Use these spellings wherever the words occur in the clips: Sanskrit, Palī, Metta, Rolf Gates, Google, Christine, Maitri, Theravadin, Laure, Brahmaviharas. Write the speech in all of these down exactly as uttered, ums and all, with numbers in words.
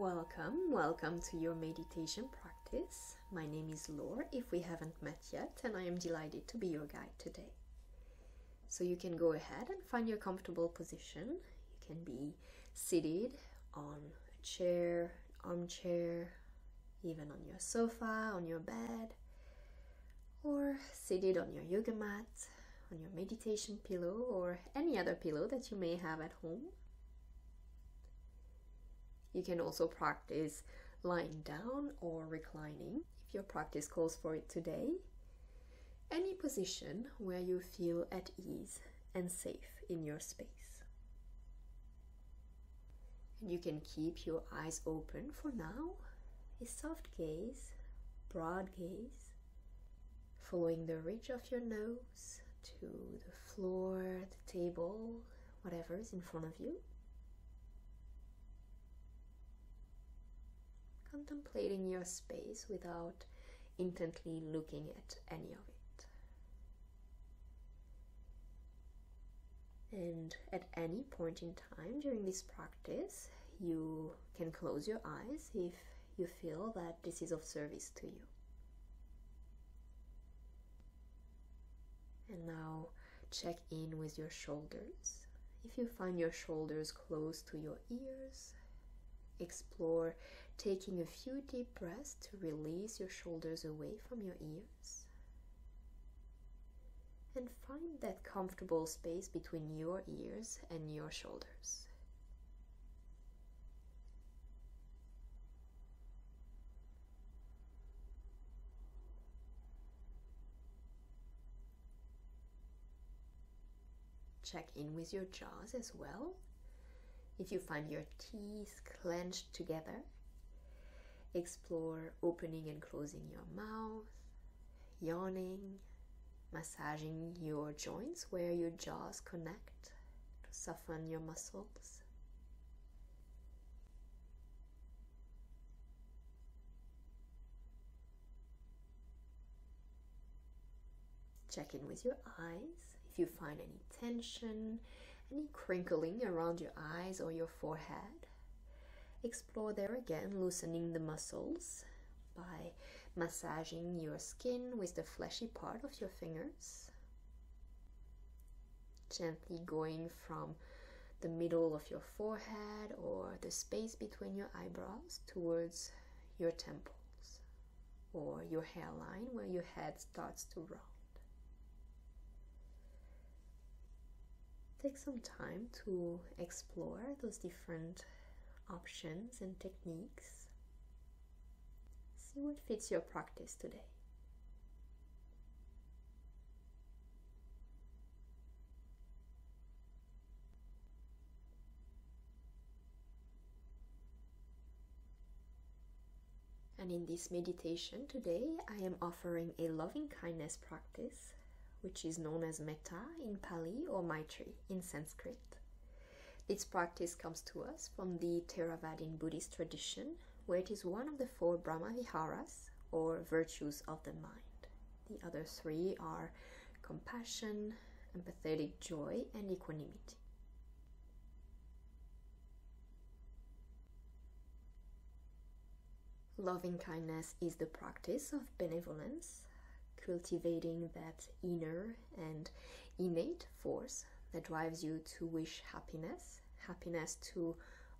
Welcome, welcome to your meditation practice. My name is Laure, if we haven't met yet, and I am delighted to be your guide today. So you can go ahead and find your comfortable position. You can be seated on a chair, armchair, even on your sofa, on your bed, or seated on your yoga mat, on your meditation pillow, or any other pillow that you may have at home. You can also practice lying down or reclining if your practice calls for it today. Any position where you feel at ease and safe in your space. And you can keep your eyes open for now, a soft gaze, broad gaze, following the ridge of your nose to the floor, the table, whatever is in front of you. Contemplating your space without intently looking at any of it. And at any point in time during this practice, you can close your eyes if you feel that this is of service to you. And now check in with your shoulders. If you find your shoulders close to your ears, explore taking a few deep breaths to release your shoulders away from your ears. And find that comfortable space between your ears and your shoulders. Check in with your jaws as well. If you find your teeth clenched together, explore opening and closing your mouth, yawning, massaging your joints where your jaws connect to soften your muscles. Check in with your eyes. If you find any tension, any crinkling around your eyes or your forehead, explore there again, loosening the muscles by massaging your skin with the fleshy part of your fingers. Gently going from the middle of your forehead or the space between your eyebrows towards your temples or your hairline where your head starts to round. Take some time to explore those different options and techniques. See what fits your practice today. And in this meditation today, I am offering a loving kindness practice, which is known as Metta in Pali or Maitri in Sanskrit. This practice comes to us from the Theravadin Buddhist tradition, where it is one of the four Brahmaviharas, or virtues of the mind. The other three are compassion, empathetic joy, and equanimity. Loving kindness is the practice of benevolence, cultivating that inner and innate force that drives you to wish happiness, happiness to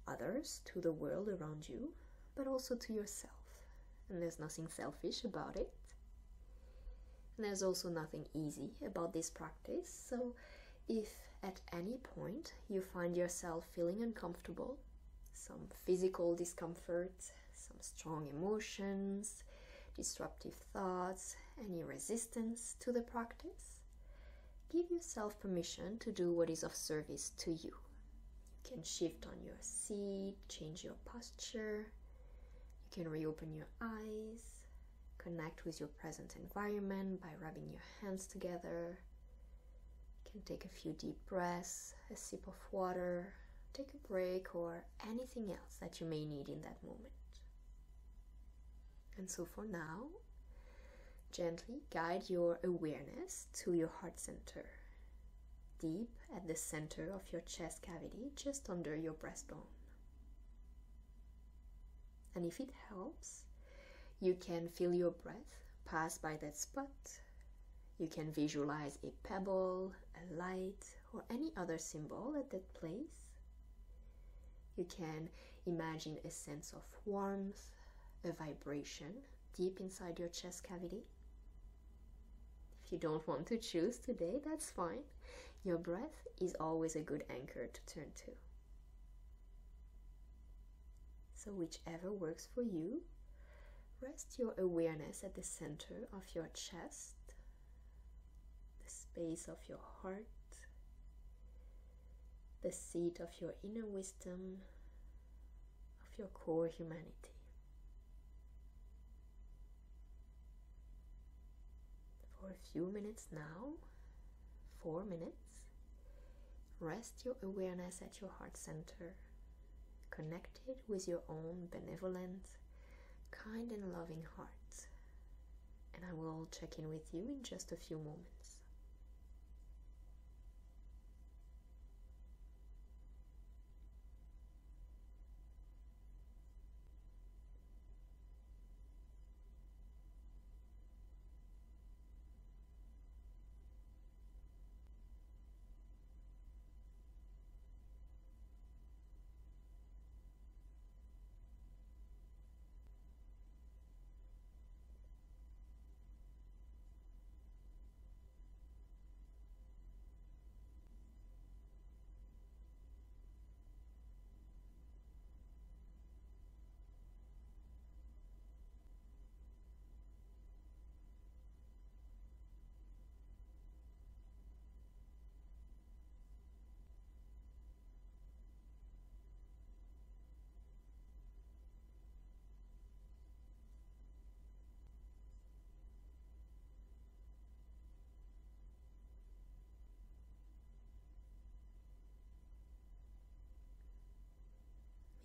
others, to the world around you, but also to yourself. And there's nothing selfish about it. And there's also nothing easy about this practice. So if at any point you find yourself feeling uncomfortable, some physical discomfort, some strong emotions, disruptive thoughts, any resistance to the practice, give yourself permission to do what is of service to you. You can shift on your seat, change your posture, you can reopen your eyes, connect with your present environment by rubbing your hands together, you can take a few deep breaths, a sip of water, take a break, or anything else that you may need in that moment. And so for now, gently guide your awareness to your heart center, deep at the center of your chest cavity, just under your breastbone. And if it helps, you can feel your breath pass by that spot. You can visualize a pebble, a light, or any other symbol at that place. You can imagine a sense of warmth, a vibration deep inside your chest cavity. If you don't want to choose today, that's fine. Your breath is always a good anchor to turn to. So whichever works for you, rest your awareness at the center of your chest, the space of your heart, the seat of your inner wisdom, of your core humanity. For a few minutes now, four minutes, rest your awareness at your heart center, connected with your own benevolent, kind and loving heart. And I will check in with you in just a few moments.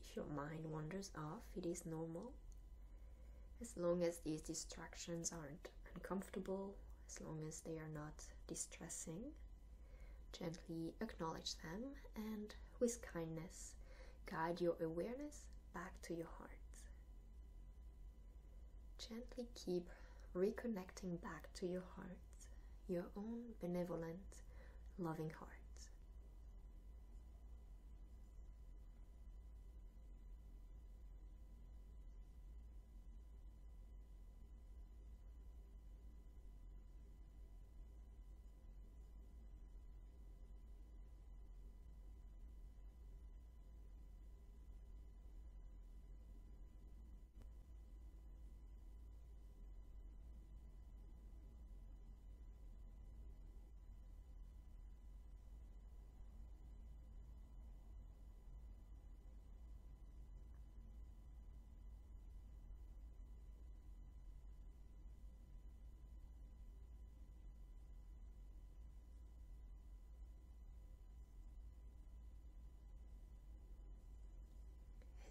If your mind wanders off, it is normal. As long as these distractions aren't uncomfortable, as long as they are not distressing, gently acknowledge them and, with kindness, guide your awareness back to your heart. Gently keep reconnecting back to your heart, your own benevolent, loving heart.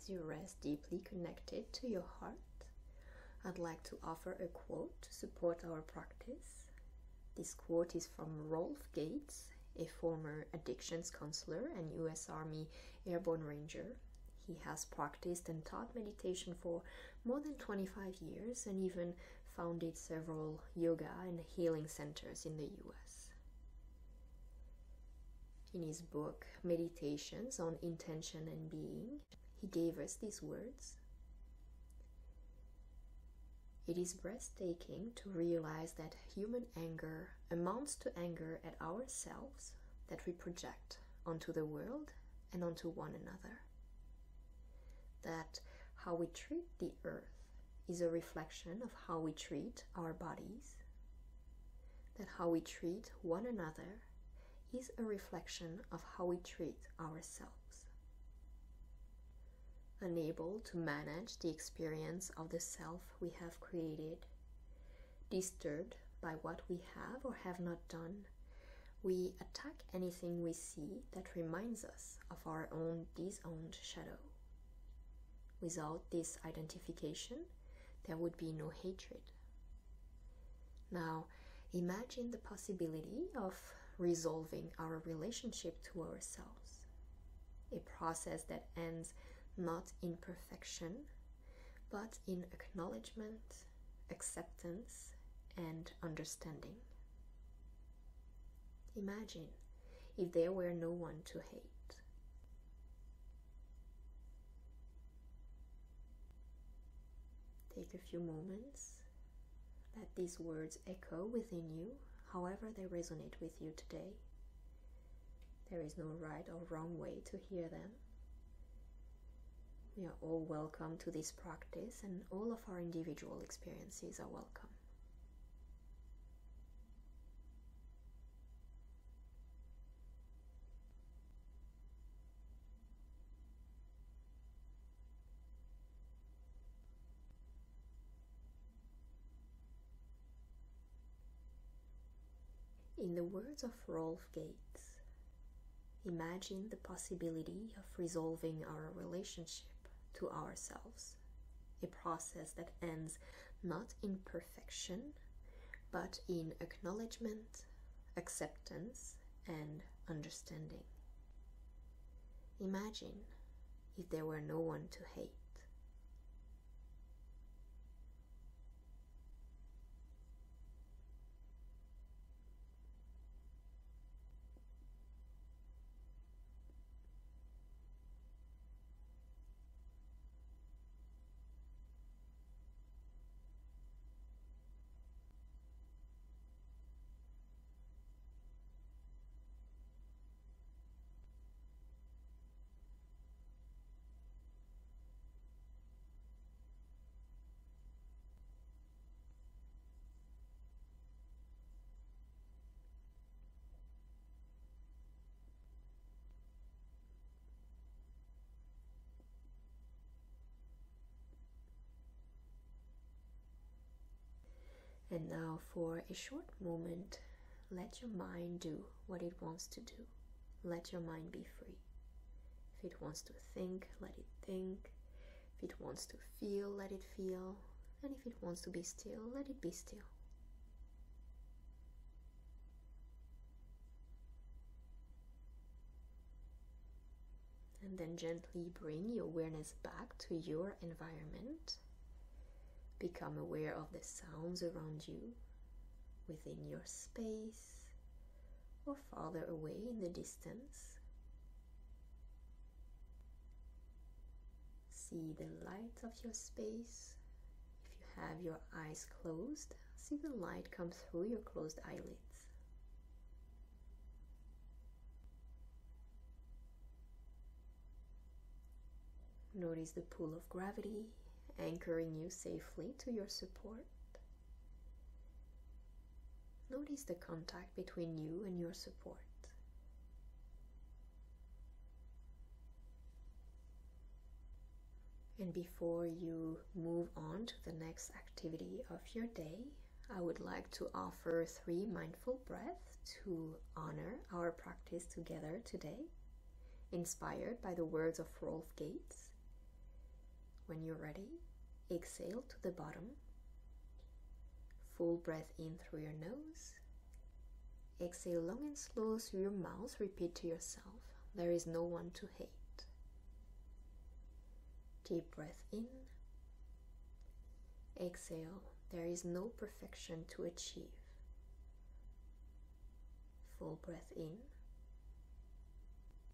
As you rest deeply connected to your heart, I'd like to offer a quote to support our practice. This quote is from Rolf Gates, a former addictions counselor and U S Army airborne ranger. He has practiced and taught meditation for more than twenty-five years and even founded several yoga and healing centers in the U S In his book, Meditations on Intention and Being, he gave us these words. It is breathtaking to realize that human anger amounts to anger at ourselves that we project onto the world and onto one another. That how we treat the earth is a reflection of how we treat our bodies. That how we treat one another is a reflection of how we treat ourselves. Unable to manage the experience of the self we have created, disturbed by what we have or have not done, we attack anything we see that reminds us of our own disowned shadow. Without this identification, there would be no hatred. Now, imagine the possibility of resolving our relationship to ourselves, a process that ends not in perfection, but in acknowledgement, acceptance, and understanding. Imagine if there were no one to hate. Take a few moments, let these words echo within you, however they resonate with you today. There is no right or wrong way to hear them. We are all welcome to this practice, and all of our individual experiences are welcome. In the words of Rolf Gates, imagine the possibility of resolving our relationship to ourselves, a process that ends not in perfection, but in acknowledgement, acceptance, and understanding. Imagine if there were no one to hate. And now for a short moment, let your mind do what it wants to do. Let your mind be free. If it wants to think, let it think. If it wants to feel, let it feel. And if it wants to be still, let it be still. And then gently bring your awareness back to your environment. Become aware of the sounds around you, within your space, or farther away in the distance. See the light of your space. If you have your eyes closed, see the light come through your closed eyelids. Notice the pull of gravity, anchoring you safely to your support. Notice the contact between you and your support. And before you move on to the next activity of your day, I would like to offer three mindful breaths to honor our practice together today, inspired by the words of Rolf Gates. When you're ready, exhale to the bottom, full breath in through your nose, exhale long and slow through your mouth, repeat to yourself, there is no one to hate. Deep breath in, exhale, there is no perfection to achieve. Full breath in,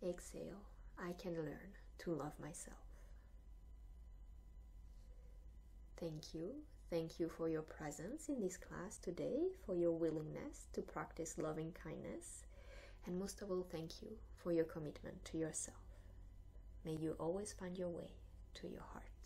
exhale, I can learn to love myself. Thank you. Thank you for your presence in this class today, for your willingness to practice loving kindness, and most of all, thank you for your commitment to yourself. May you always find your way to your heart.